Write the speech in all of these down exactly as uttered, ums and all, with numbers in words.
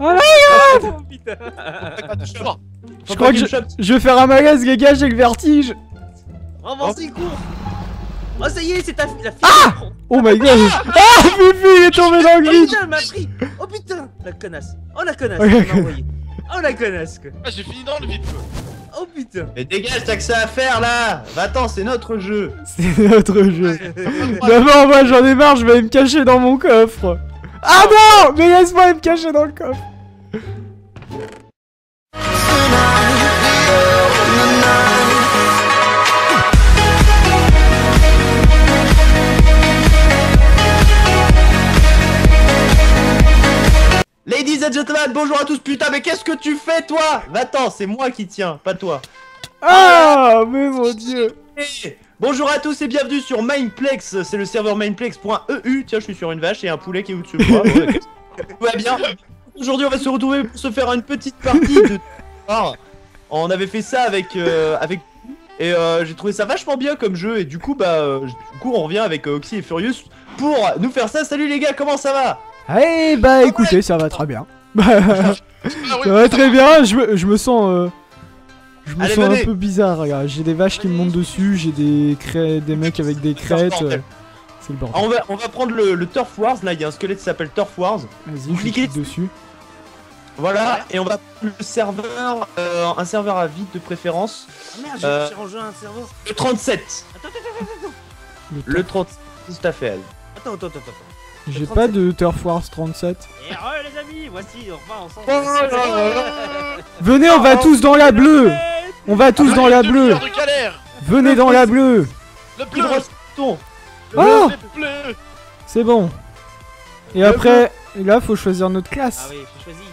Allez, regarde. Je crois que je, je vais faire un malaise, les gars, j'ai le vertige. Oh, vas-y, cours. Oh, ça y est, c'est ta fille. Ah, oh my god. Ah, Fifi, il est tombé dans le vide. Oh putain, elle m'a pris. Oh putain, la connasse. Oh la connasse, elle m'a envoyé. Oh la connasse, quoi. Ah, j'ai fini dans le vide, quoi. Oh putain! Mais dégage, t'as que ça à faire là! Va-t'en, c'est notre jeu! C'est notre jeu! D'abord, moi j'en ai marre, je vais me cacher dans mon coffre! Ah non! Mais laisse-moi me cacher dans le coffre! Ladies and gentlemen, bonjour à tous, putain, mais qu'est-ce que tu fais, toi? Va-t'en, c'est moi qui tiens, pas toi. Ah, mais mon dieu. Bonjour à tous et bienvenue sur Mineplex, c'est le serveur Mineplex point E U. Tiens, je suis sur une vache et un poulet qui est au-dessus de moi. Ouais, tout va bien. Aujourd'hui, on va se retrouver pour se faire une petite partie de... Ah, on avait fait ça avec... Euh, avec... Et euh, j'ai trouvé ça vachement bien comme jeu, et du coup, bah, euh, du coup on revient avec euh, Oxy et Furious pour nous faire ça. Salut les gars, comment ça va? Eh hey, bah écoutez, ça va très bien. Ça va très bien, je me, je me sens, euh, je me Allez, sens venez. un peu bizarre, regarde. J'ai des vaches qui me montent dessus, j'ai des crêtes, des mecs avec des crêtes. C'est le, le bordel. On va, on va prendre le, le Turf Wars, là il y a un squelette qui s'appelle Turf Wars. Vas-y, cliquez dessus. Voilà, et on va prendre le serveur, euh, un serveur à vide de préférence. Ah merde, euh, j'ai changé un serveur. Le trente-sept. Attends, attends, attends, attends. Le trente-sept, tout à fait, elle. Attends, attends, attends, attends. J'ai pas de Turf Wars trente-sept. Et re les amis, voici, on repart ensemble. Oh oh Venez, on va tous dans la bleue. On va tous ah, dans la bleue. Venez le dans bleu. la bleue. Le bleu. Le oh bleu. C'est bon. Et le après, bleu. là, faut choisir notre classe. Ah oui, faut choisir.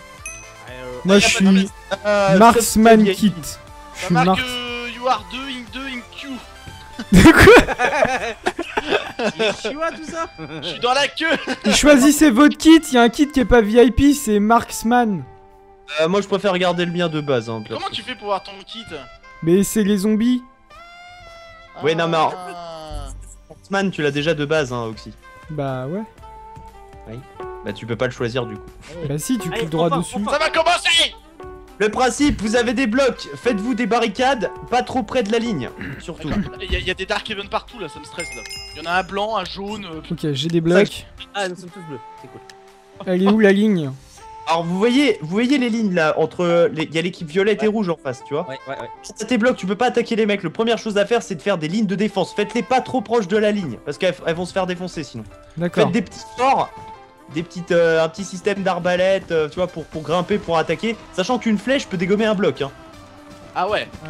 Euh, Moi, je suis euh, Marksman Kit. Je suis Mark. Euh, you are deux, in deux, in Q. De quoi? Je suis tout ça. Je suis dans la queue. Choisissez votre kit, il y a un kit qui est pas V I P, c'est Marksman. Euh, moi je préfère regarder le mien de base. Hein, Comment tu fais pour avoir ton kit? Mais c'est les zombies. Ah. Ouais, non mais Marksman, tu l'as déjà de base, hein, Oxy. Bah ouais. Oui. Bah tu peux pas le choisir du coup. Ouais. Bah si, tu cliques droit enfin, dessus. Enfin. Ça va commencer. Le principe, vous avez des blocs, faites-vous des barricades, pas trop près de la ligne, surtout. Il y, y a des Dark Even partout là, ça me stresse là. Il y en a un blanc, un jaune... Euh... Ok, j'ai des blocs. Ah, nous sommes tous bleus, c'est cool. Elle est où la ligne? Alors vous voyez, vous voyez les lignes là, entre... Il y a l'équipe violette ouais. et rouge en face, tu vois. Ouais, ouais, ouais. Si t'as tes blocs, tu peux pas attaquer les mecs. La première chose à faire, c'est de faire des lignes de défense. Faites-les pas trop proches de la ligne, parce qu'elles vont se faire défoncer sinon. D'accord. Faites des petits forts. Des petites, euh, un petit système d'arbalète, euh, tu vois, pour, pour grimper, pour attaquer, sachant qu'une flèche peut dégommer un bloc. Hein. Ah ouais. Ah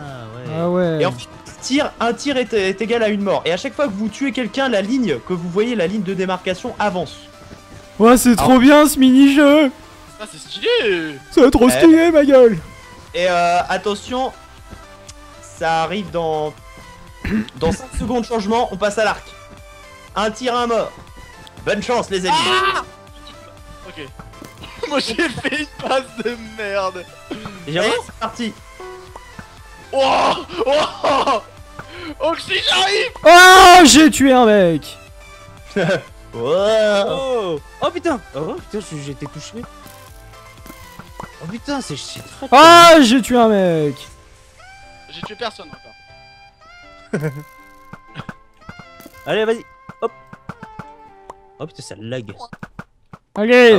ouais. Ah ouais. Et en fait, tir, un tir est, est égal à une mort. Et à chaque fois que vous tuez quelqu'un, la ligne que vous voyez, la ligne de démarcation avance. Ouais, c'est trop bien ce mini-jeu. Ah, c'est stylé. C'est trop stylé, ouais. ma gueule. Et euh, attention, ça arrive dans dans cinq secondes changement, on passe à l'arc. Un tir, un mort. Bonne chance, les amis. Ah Ok. Moi j'ai fait une passe de merde. Et c'est parti. Oh Oh Oxy, j'arrive. Oh j'ai tué un mec. Oh Oh putain. Oh putain, j'ai été touché. Oh putain, c'est shit. Ah j'ai tué un mec. J'ai tué personne encore. Allez, vas-y. Hop. Oh putain, ça lag. Allez.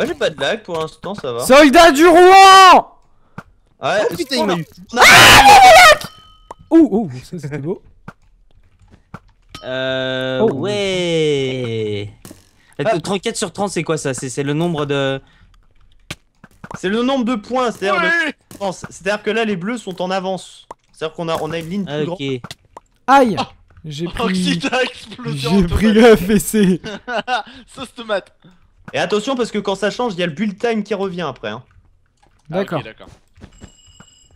Ouais, j'ai pas de lag pour l'instant, ça va. Soldat du Rouen. Ouais, oh, putain, il m'a eu. Ah, ouh, ouh, ça c'était beau. Euh, oh. ouais. Ah. trente-quatre sur trente, c'est quoi ça? C'est le nombre de... C'est le nombre de points, c'est-à-dire oui le... C'est-à-dire que là, les bleus sont en avance. C'est-à-dire qu'on a, on a une ligne plus okay. grande. Aïe. Ah. J'ai pris, j'ai pris la fessée. Sauce tomate. Et attention parce que quand ça change, il y a le bulletin qui revient après. Hein. D'accord. Ah, okay,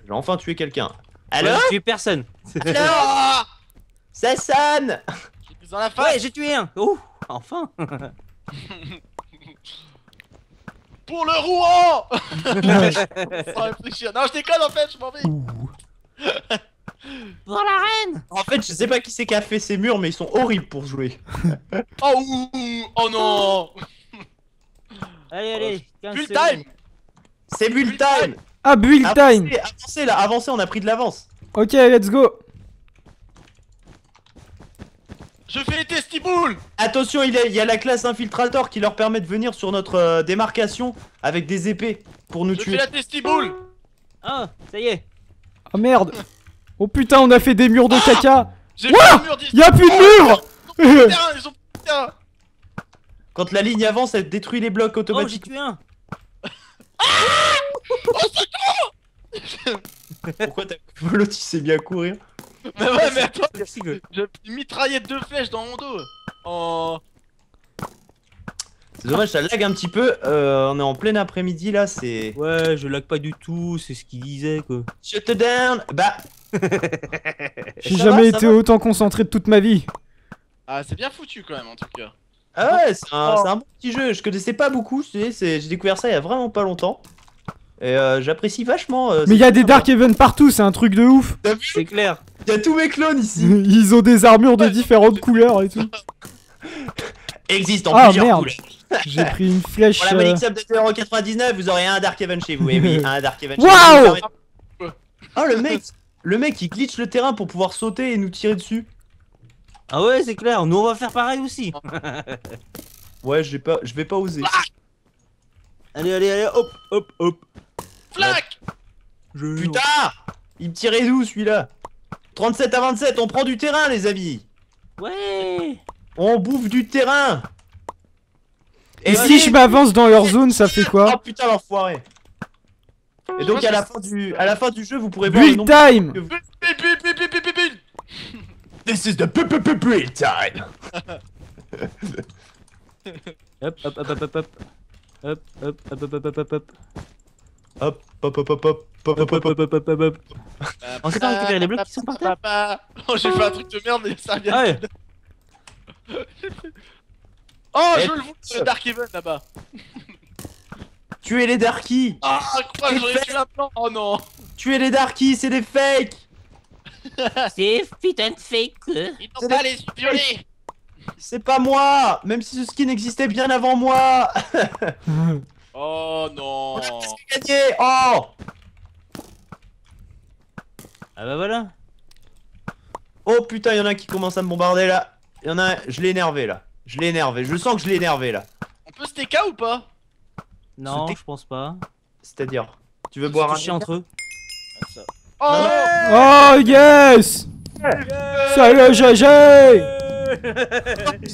j'ai enfin tué quelqu'un. Alors j'ai tué personne. Alors ça sonne. Dans la face. Ouais, j'ai tué un. Oh, enfin. Pour le Rouen. Non, je déconne en fait, je m'en vais. Pour la reine. En fait, je sais pas qui c'est qui a fait ces murs, mais ils sont horribles pour jouer. Oh, ouh, oh non. Allez, allez, quinze secondes. C'est build time. Ah, build time. Avancez là, avancez, on a pris de l'avance. Ok, let's go. Je fais les testiboules. Attention, il y, a, il y a la classe infiltrator qui leur permet de venir sur notre euh, démarcation avec des épées pour nous je tuer. Je fais la testiboule. Ah, ça y est. Ah merde. Oh putain, on a fait des murs de ah caca. J'ai wow mur y'a plus de murs. Ils ont putain. Quand la ligne avance, elle détruit les blocs automatiquement. Oh, j'ai tué un. Pourquoi t'as Volo, tu sais bien courir. Mais ouais, mais attends, j'ai mitraillé deux flèches dans mon dos. Oh. C'est dommage, ça lag un petit peu. Euh, on est en plein après-midi là, c'est. Ouais, je lag pas du tout, c'est ce qu'il disait quoi. Shut down. Bah. J'ai jamais va, été autant concentré de toute ma vie. Ah, c'est bien foutu quand même en tout cas. Ah ouais, c'est un, oh. un bon petit jeu, je connaissais pas beaucoup, j'ai découvert ça il y a vraiment pas longtemps. Et euh, j'apprécie vachement. Euh, mais il y a des Dark Even partout, c'est un truc de ouf. C'est clair. Il y a tous mes clones ici. Ils ont des armures de différentes couleurs et tout. Existe en ah, plusieurs merde. couleurs. J'ai pris une flèche. Pour la monique sub de zéro virgule quatre-vingt-dix-neuf, vous aurez un Dark Even chez vous. Et oui, un Dark Even chez wow vous. Oh le mec, le mec il glitch le terrain pour pouvoir sauter et nous tirer dessus. Ah ouais, c'est clair, nous on va faire pareil aussi. Ouais, je pas... vais pas oser. Ah allez, allez, allez, hop, hop, hop. Flac je... Putain il me tirait d'où celui-là. Trente-sept à vingt-sept, on prend du terrain les amis. Ouais. On bouffe du terrain. Et, et si je m'avance dans leur zone, ça fait quoi? Oh putain l'enfoiré. Et donc à la, fin du... à la fin du jeu, vous pourrez voir le nombre time que vous... This is the build time. Hop, hop, hop, hop, hop. Hop, hop, hop, hop, hop, hop, hop. Hop, hop, hop, hop, hop, hop, hop, hop, hop, hop, hop. On sait pas récupérer les blocs qui sont par terre. Oh, j'ai fait un truc de merde mais ça vient. Oh, je le vois, le Dark Even là-bas. Tuez les Darkies. Ah, quoi, j'aurais tué la plante. Oh non. Tuez les Darkies, c'est des fakes. C'est putain de fake. Ils n'ont pas les yeux violets. C'est pas moi. Même si ce skin existait bien avant moi. Oh non. Qu'est-ce que j'ai gagné? Oh. Ah bah voilà. Oh putain, y'en a qui commencent à me bombarder là. Y'en a un... Je l'ai énervé là. Je l'ai énervé. Je sens que je l'ai énervé là. On peut se T K ou pas? Non, je pense pas. C'est-à-dire, tu veux boire un chien entre eux? Oh, oh yes, yes. Salut le G G.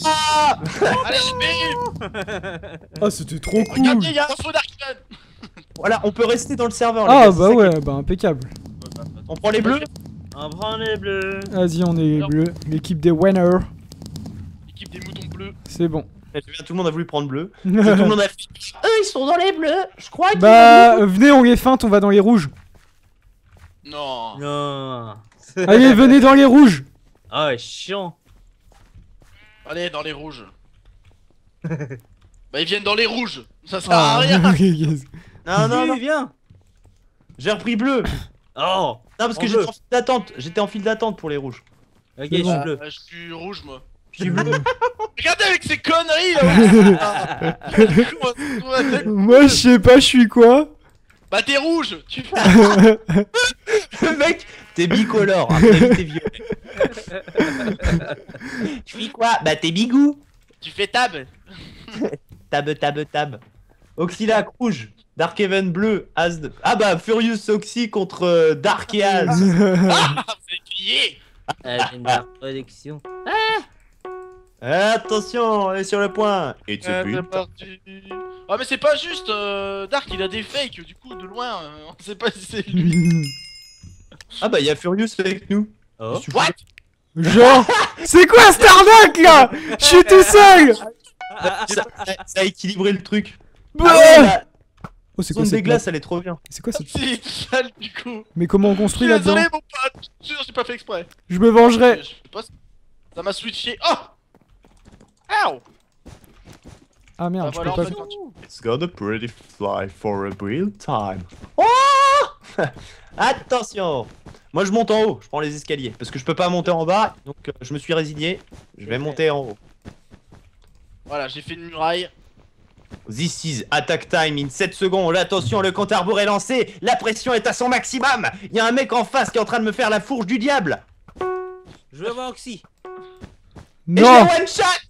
Ah, ah c'était trop cool. Regardez, il y a un faux d'arcade. Voilà, on peut rester dans le serveur. Ah les gars, bah ouais, bah impeccable. On prend les bleus. On prend les bleus. Vas-y, on est bleu. L'équipe des winners. L'équipe des moutons bleus. C'est bon. Tout le monde a voulu prendre bleu. Tout le monde a fait. Eux ils sont dans les bleus. Je crois que. Bah venez, on les feinte, on va dans les rouges. Non. Non. Allez, venez dans les rouges. Ah ouais, chiant. Allez, dans les rouges. Bah ils viennent dans les rouges. Ça sert ah, à rien. Yes. Non, non, non, viens. J'ai repris bleu. Oh. Non, parce que j'étais en file d'attente. J'étais en file d'attente pour les rouges. Ok, je suis bleu. Je suis rouge, moi. Je suis bleu. Regardez avec ces conneries là. Moi, je sais pas, je suis quoi. Bah t'es rouge. Tu le mec, t'es bicolore, t'es violet. Tu fais quoi? Bah t'es bigou. Tu fais tab. Tab, tab, tab. Oxilac rouge, Dark Even bleu, As de... Ah bah Furious Oxy contre euh, Dark et Az. Ah, c'est crié. Euh, j'ai une production. Ah attention, on est sur le point. Et tu euh, ah mais c'est pas juste euh, Dark, il a des fakes du coup de loin, euh, on sait pas si c'est lui. Ah bah y'a Furious avec nous. Oh. What? Genre c'est quoi cette arnaque là? Je suis tout seul. Ça, ça a équilibré le truc. Bon ah ouais, la... Oh c'est quoi cette des glaces, elle est trop bien. C'est quoi cette petite salle du coup? Mais comment on construit là-dedans? Désolé mon pote, je j'ai pas fait exprès. Je me vengerai. Ça m'a switché. Oh. Ow. Ah merde, ah, je peux pas... It's got a pretty fly for a real time. Oh attention. Moi je monte en haut, je prends les escaliers. Parce que je peux pas monter en bas, donc euh, je me suis résigné. Je vais monter en haut. Voilà, j'ai fait une muraille. This is attack time in sept secondes. Attention, le compte à rebours est lancé. La pression est à son maximum. Il y a un mec en face qui est en train de me faire la fourche du diable. Je veux voir Oxy. Non. Et j'ai one shot.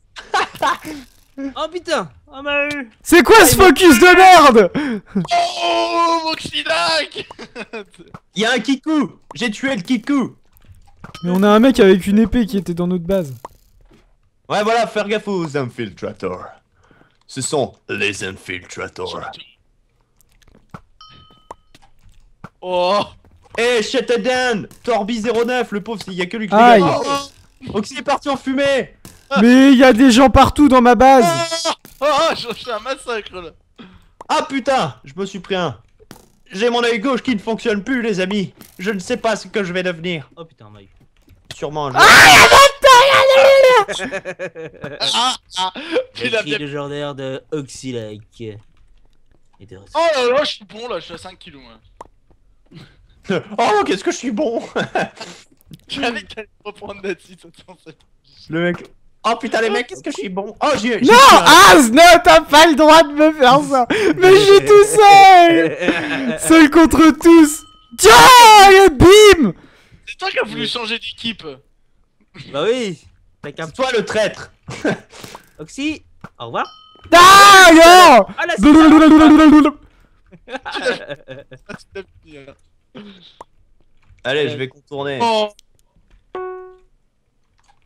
Oh putain. Oh, m'a eu. C'est quoi ah, ce focus de merde? Oh mon Oxilac. Il y a un Kikou. J'ai tué le Kikou. Mais on a un mec avec une épée qui était dans notre base. Ouais voilà, faire gaffe aux infiltrators. Ce sont les infiltrators. Oh. Eh, shut it down. Torby zéro neuf, le pauvre, il y a que lui qui est mort. Oxy est parti en fumée. Mais il y a des gens partout dans ma base. Oh, oh je fais un massacre là. Ah putain, je me suis pris un. J'ai mon œil gauche qui ne fonctionne plus, les amis. Je ne sais pas ce que je vais devenir. Oh putain, Mike. Sûrement un jour. Ah, ah, le cri légendaire de Oxilac. Oh là là, je suis bon là, je suis à cinq kilos. Hein. Oh, qu'est-ce que je suis bon. J'avais qu'à reprendre là-dessus. Le mec. Oh putain, les mecs, qu'est-ce que je suis bon. Oh, j'ai. Non, As, non, t'as pas le droit de me faire ça. Mais je suis tout seul. Seul contre tous. Tiens, et bim. C'est toi qui as voulu changer d'équipe. Bah oui. C'est toi le traître. Oxy, au revoir. Ah non. Ah la cible. Allez, je vais contourner. Oh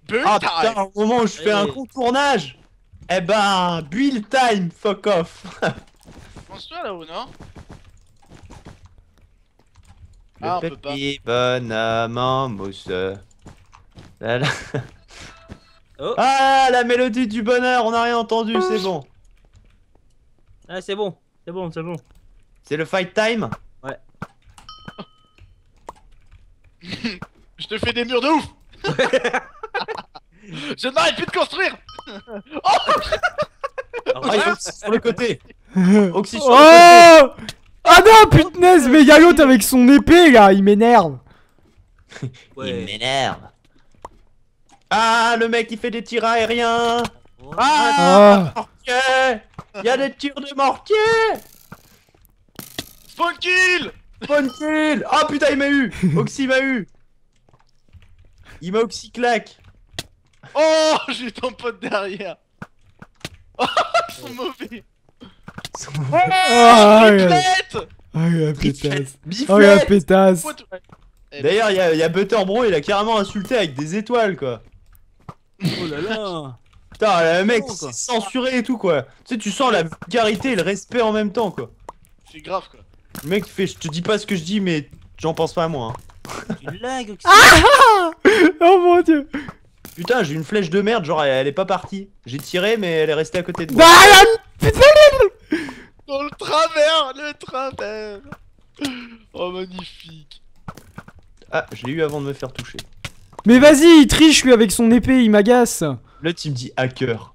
putain, au moment où je fais un contournage. Eh ben, build time, fuck off. Pense-toi là-haut, non? Ah, on peut pas. Petit bonhomme en mousse. Oh. Ah la mélodie du bonheur, on n'a rien entendu, c'est bon. Ah c'est bon, c'est bon, c'est bon. C'est le fight time. Ouais. Je te fais des murs de ouf. Je n'arrête plus de construire. Oh ouais, Oxy sur le côté. Oxy sur le côté. Ah non putain, mais y'a l'autre avec son épée là, il m'énerve. Ouais. Il m'énerve. Ah, le mec il fait des tirs aériens. Oh. Ah, ah. Mortier. Il y a des tirs de mortier. Spawn kill. Spawn kill. Ah oh, putain, il m'a eu. Oxy m'a eu. Il m'a Oxy claque. Oh, j'ai ton pote derrière. Oh, ils sont mauvais. Ils sont mauvais. Oh, biflette. Oh, la pétasse. Biflette. Oh, la pétasse. D'ailleurs, il y a, y a Butterbro, il a carrément insulté avec des étoiles quoi. Oh là là. Putain, le mec c'est censuré et tout quoi. Tu sais, tu sens la vulgarité et le respect en même temps quoi. C'est grave quoi. Le mec il fait je te dis pas ce que je dis mais j'en pense pas à moi. Hein. Tu lags, Oxy. Ah oh mon dieu. Putain, j'ai une flèche de merde, genre elle, elle est pas partie. J'ai tiré mais elle est restée à côté de moi. Bah, la... Dans le travers, le travers. Oh magnifique. Ah, je l'ai eu avant de me faire toucher. Mais vas-y, il triche lui avec son épée, il m'agace. Là, tu me dis hacker.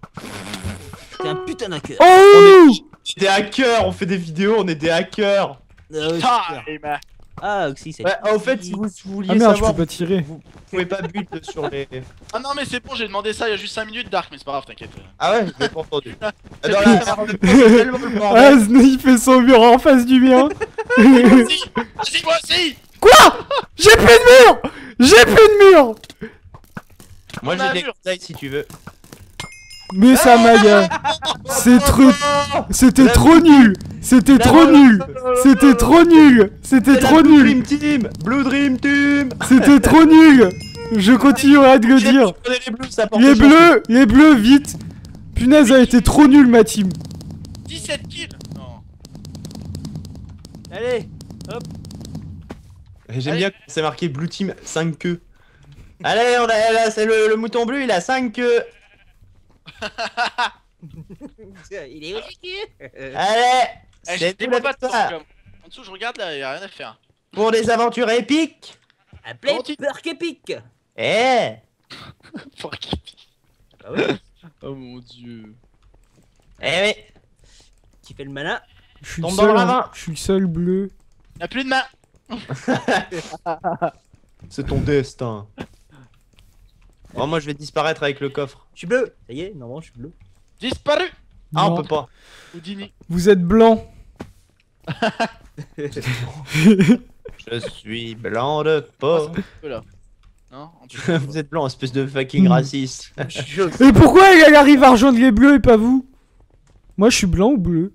T'es un putain d'hacker. Oh on est des hackers, on fait des vidéos, on est des hackers. Oh, ah, bah. Ah, Oxy, c'est. Bah, en fait, si vous, si vous vouliez ah, merde, savoir, je peux pas tirer. Vous, vous pouvez pas build sur les. Ah non, mais c'est bon, j'ai demandé ça il y a juste cinq minutes, Dark, mais c'est pas grave, t'inquiète. Ah ouais, j'ai pas entendu. Ah, dans la merde, c'est tellement le bordel. Ah, Snake fait son mur en face du mien. Vas-y, vas-y, moi aussi. Quoi? J'ai plus de mur. J'ai plus de mur. Moi j'ai des conseils si tu veux. Mais ça m'agace. C'est trop... C'était trop nul. C'était trop nul. C'était trop nul. C'était trop nul. Blue Dream Team. Blue Dream Team. C'était trop nul. Je continuerai de le dire. Les bleus. Les bleus vite. Punaise a été trop nul ma team. dix-sept kills. Non. Allez. Hop. J'aime bien quand c'est marqué Blue Team cinq queues. Allez, on a, là c'est le, le mouton bleu, il a cinq queues. Il est où le cul? Allez, c'est tout la bataille. En dessous, je regarde là, il n'y a rien à faire. Pour des aventures épiques. Appelez Pork Epic. Eh Pork Epic. Ah ouais. Oh mon dieu. Eh oui. Qui fait le malin? Je suis le seul, hein. Je suis le seul bleu. Il n'y a plus de main. C'est ton destin. Oh, moi je vais disparaître avec le coffre. Je suis bleu. Ça y est, non, non je suis bleu. Disparu. Ah, non. On peut pas. Houdini. Vous êtes blanc. Je suis blanc de peau. Non, vous êtes blanc, espèce de fucking raciste. Et pourquoi il arrive à rejoindre les bleus et pas vous? Moi je suis blanc ou bleu?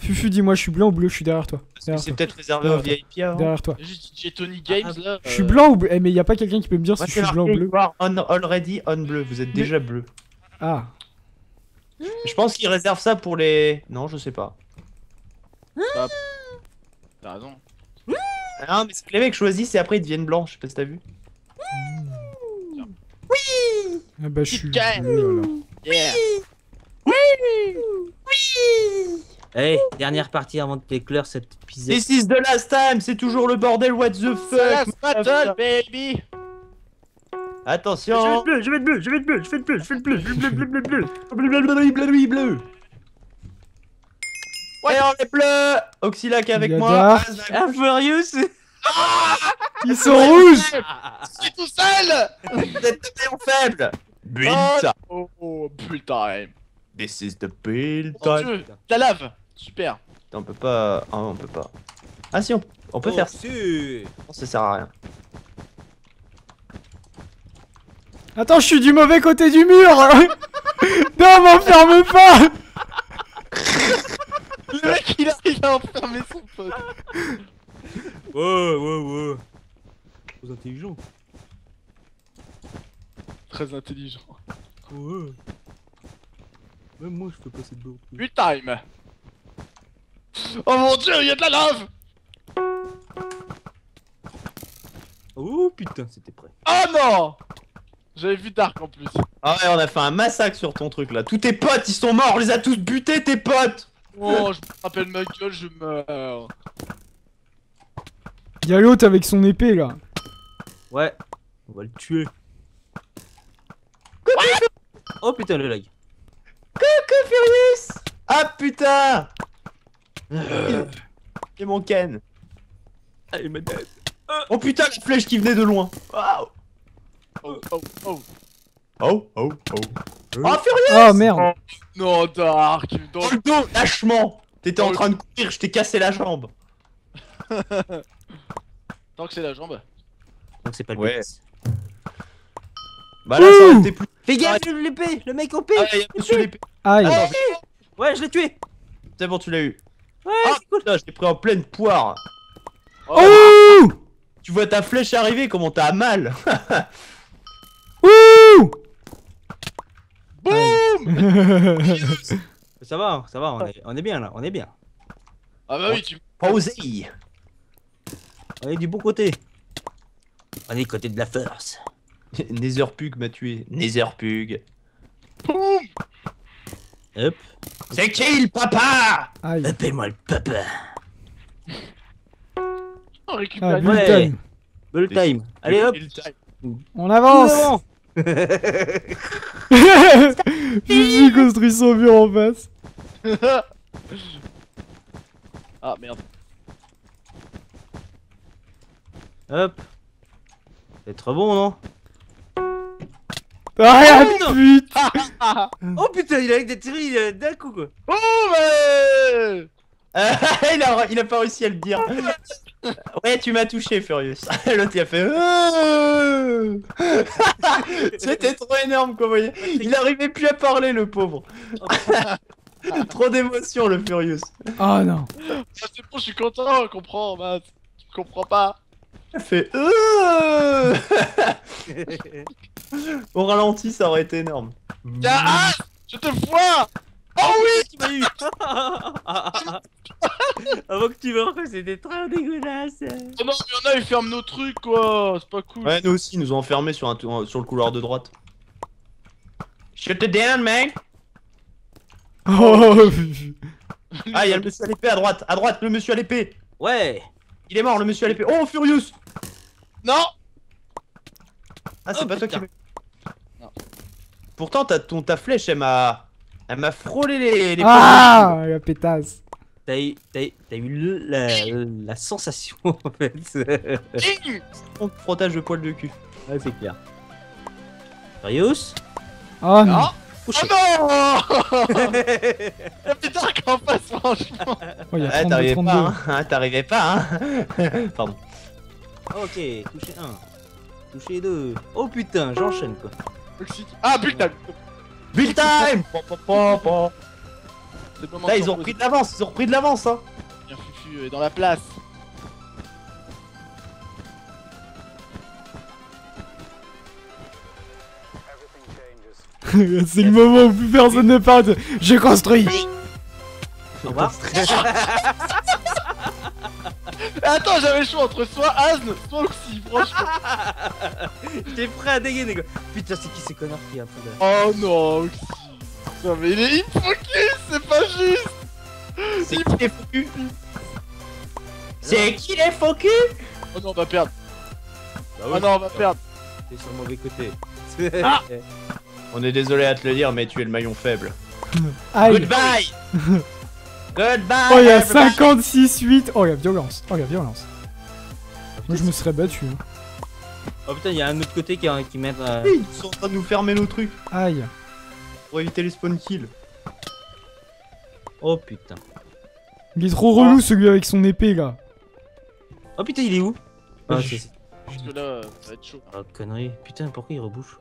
Fufu, dis-moi, je suis blanc ou bleu? Je suis derrière toi. C'est peut-être réservé aux V I P avant. Derrière toi. J'ai Tony Games là. Je suis blanc ou bleu? Eh, mais y'a pas quelqu'un qui peut me dire si je suis blanc ou bleu? On already on bleu, vous êtes déjà bleu. Ah. Je pense qu'ils réservent ça pour les. Non, je sais pas. T'as raison. Non, mais c'est que les mecs choisissent et après ils deviennent blancs, je sais pas si t'as vu. Oui. Ah bah je suis bleu, yeah. Oui. Oui. Hey, dernière partie avant de t'éclore cette pisette. This is the last time, c'est toujours le bordel, what the fuck. Last battle, baby. Attention. Je vais être bleu, je vais être bleu, je vais être bleu, je vais être bleu, je vais être bleu, bleu, bleu, bleu, bleu, bleu, bleu, bleu. Ouais, on est bleu. Oxilac avec moi. I'm Furious. Ils sont rouges. Je suis tout seul. Vous êtes tellement faible. Build time. Oh, oh, build time. This is the build time. La lave. Super. On peut pas... Ah, on peut pas. Ah si, on, on peut oh, faire ça. Si. Non, ça sert à rien. Attends, je suis du mauvais côté du mur. Non, m'enferme pas. Le mec, il arrive à enfermer son pote. Ouais, ouais, ouais. Très intelligent. Très intelligent. Ouais. Même moi, je peux passer de l'eau. Build time. Oh mon dieu, il y a de la lave. Oh putain, c'était prêt. Oh non. J'avais vu Dark en plus. Ah ouais, on a fait un massacre sur ton truc là. Tous tes potes, ils sont morts, on les a tous butés, tes potes. Oh, je me rappelle ma gueule, je meurs. Y'a l'autre avec son épée là. Ouais, on va le tuer. Coucou. Oh putain, le lag. Coucou Furious. Ah putain. Et mon Ken. Allez, ma tête. Oh putain, la flèche qui venait de loin. Waouh. Oh, oh, oh. Oh, oh, oh. Oh, Furious. Oh merde. Oh, non, Dark. Dans le dos, lâchement. T'étais en train de courir, je t'ai cassé la jambe. Tant que c'est la jambe. Donc c'est pas le ouais. Bah là ça aurait été plus... Fais gaffe l'épée, le mec O P. Aïe. Ouais, je l'ai tué. C'est bon, tu l'as eu. Ouais, ah, c'est cool. Je t'ai pris en pleine poire. Oh, oh. Tu vois ta flèche arriver, comment t'as mal. Ouh. Boum. Ça va, ça va, on est, on est bien là, on est bien. Ah bah oui, tu... Posey. On est du bon côté. On est du côté de la force. Netherpug m'a tué. Netherpug. Hop. C'est qui le papa? Appelle-moi le papa. On récupère le time. Le time. Allez hop. On avance. J'ai construit son mur en face. Ah merde. Hop. C'est trop bon, non? Arrête, oh, putain. Oh putain, il a avec des tirs d'un coup, quoi. Oh mais... euh, il, a, il a pas réussi à le dire. Ouais, tu m'as touché, Furious. L'autre, il a fait... C'était trop énorme, quoi, vous voyez. Il arrivait plus à parler, le pauvre. Trop d'émotion, le Furious. Oh non. C'est bon, je suis content, comprends, Matt. Tu comprends pas. Fait euh... Au ralenti, ça aurait été énorme. Ah, je te vois. Oh oui, tu m'as eu. Avant que tu me refais, c'était trop dégueulasse. Oh non, il y en a, ils ferment nos trucs, quoi. C'est pas cool. Ouais, nous aussi, ils nous ont enfermés sur, un sur le couloir de droite. Shut the down, man. Oh. Ah, il y a le monsieur à l'épée à droite. À droite, le monsieur à l'épée. Ouais. Il est mort, le monsieur à l'épée. Oh, Furious. Non. Ah, c'est oh, pas putain. Toi qui me... Pourtant, ta, ton, ta flèche, elle m'a... Elle m'a frôlé les... les ah, la pétasse. T'as eu... T'as eu, eu la, la sensation, en fait. Frottage de poil de cul. Ouais, c'est clair. Furious. Oh, non. Couché. Oh non. La putain qu'en face, franchement. Oh, il y a ah, t'arrivais pas, hein. T'arrivais pas, hein. Pardon. Ok, touché un. Touché deux. Oh putain, j'enchaîne quoi. Ah, build time. Build time. Là, ils ont repris de l'avance, ils ont repris de l'avance, hein. Bien, Fufu est dans la place. C'est le moment où plus personne ne parle. Je construis. Au revoir. Attends, j'avais le choix entre soit Asne, soit Oxy, franchement. J'étais prêt à dégainer, quoi. Putain, c'est qui ces connards qui a plus de... Oh non, Oxy. Non mais il est hypoclise, c'est pas juste. C'est qui les faux culs? C'est qui les faux culs? Oh non, on va perdre. Bah oui, oh non, on va perdre. T'es sur le mauvais côté. Ah. On est désolé à te le dire, mais tu es le maillon faible. Aïe. Goodbye. Goodbye. Oh, il y a cinquante-six huit. Oh, la violence. Oh, la violence. Moi, je me serais battu. Hein. Oh putain, il y a un autre côté qui, qui met... Euh... Ils sont en train de nous fermer nos trucs. Aïe. Pour éviter les spawn kills. Oh putain. Il est trop relou, celui avec son épée, là. Oh putain, il est où? Ah, je... Jusque là, ça va être chaud. Oh, connerie. Putain, pourquoi il rebouche?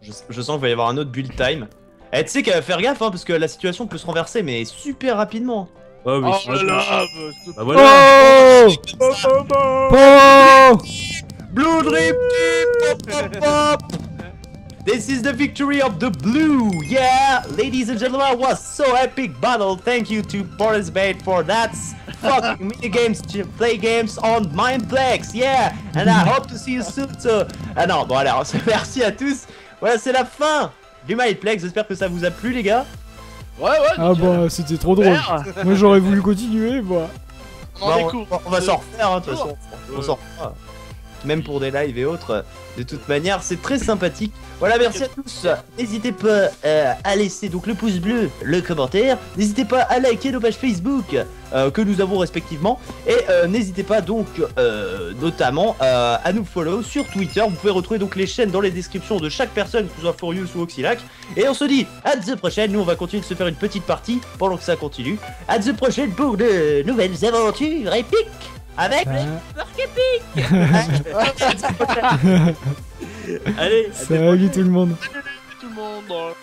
Je, je sens qu'il va y avoir un autre build time. Eh, tu sais qu'à faire gaffe, hein, parce que la situation peut se renverser, mais super rapidement. Oh, mais oh là bah, voilà. Oh, oh, oh, oh, oh. Blue drip. This is the victory of the blue. Yeah, ladies and gentlemen, it was so epic battle. Thank you to Boris Bate for that. Fuck mini games, play games on Mineplex. Yeah, and I hope to see you soon. So... Ah non, bon alors, merci à tous. Voilà, c'est la fin du Mineplex, j'espère que ça vous a plu les gars. Ouais ouais. Ah bah c'était trop drôle. Moi j'aurais voulu continuer moi. On, bah, on, on, on va s'en refaire hein, de toute façon. On s'en refera. Même pour des lives et autres. De toute manière c'est très sympathique. Voilà, merci à tous. N'hésitez pas euh, à laisser donc le pouce bleu, le commentaire. N'hésitez pas à liker nos pages Facebook euh, que nous avons respectivement. Et euh, n'hésitez pas donc euh, notamment euh, à nous follow sur Twitter. Vous pouvez retrouver donc les chaînes dans les descriptions de chaque personne, que ce soit Furious ou Oxilac. Et on se dit à the prochaine. Nous on va continuer de se faire une petite partie pendant que ça continue. À the prochaine pour de nouvelles aventures épiques avec euh... les porc épiques. Allez, salut tout le monde. Salut tout le monde.